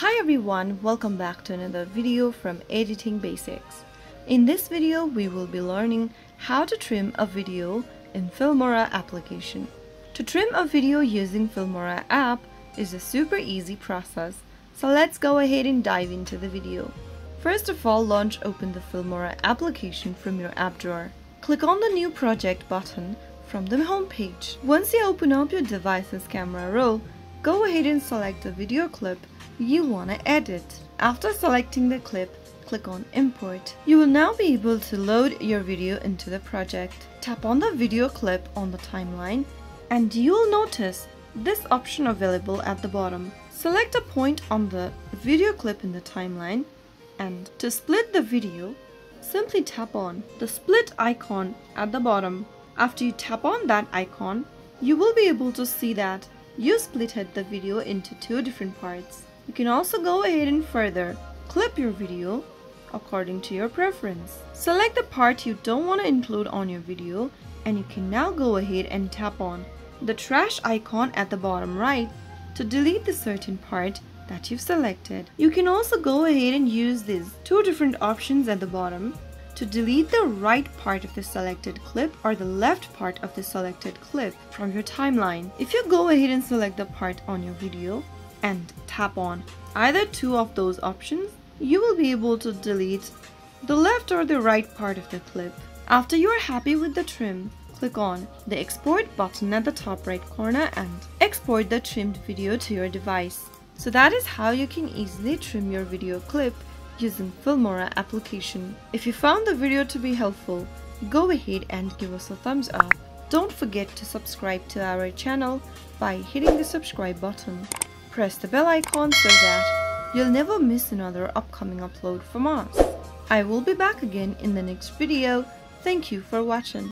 Hi everyone, welcome back to another video from Editing Basics. In this video, we will be learning how to trim a video in Filmora application. To trim a video using Filmora app is a super easy process, so let's go ahead and dive into the video. First of all, open the Filmora application from your app drawer. Click on the New Project button from the home page. Once you open up your device's camera roll, go ahead and select the video clip you want to edit. After selecting the clip, click on Import. You will now be able to load your video into the project. Tap on the video clip on the timeline and you'll notice this option available at the bottom. Select a point on the video clip in the timeline, and to split the video, simply tap on the split icon at the bottom. After you tap on that icon, you will be able to see that you splitted the video into two different parts. You can also go ahead and further clip your video according to your preference. Select the part you don't want to include on your video, and you can now go ahead and tap on the trash icon at the bottom right to delete the certain part that you've selected. You can also go ahead and use these two different options at the bottom to delete the right part of the selected clip or the left part of the selected clip from your timeline. If you go ahead and select the part on your video and tap on either two of those options, you will be able to delete the left or the right part of the clip. After you are happy with the trim, click on the export button at the top right corner and export the trimmed video to your device. So that is how you can easily trim your video clip using Filmora application. If you found the video to be helpful, go ahead and give us a thumbs up. Don't forget to subscribe to our channel by hitting the subscribe button. Press the bell icon so that you'll never miss another upcoming upload from us. I will be back again in the next video. Thank you for watching.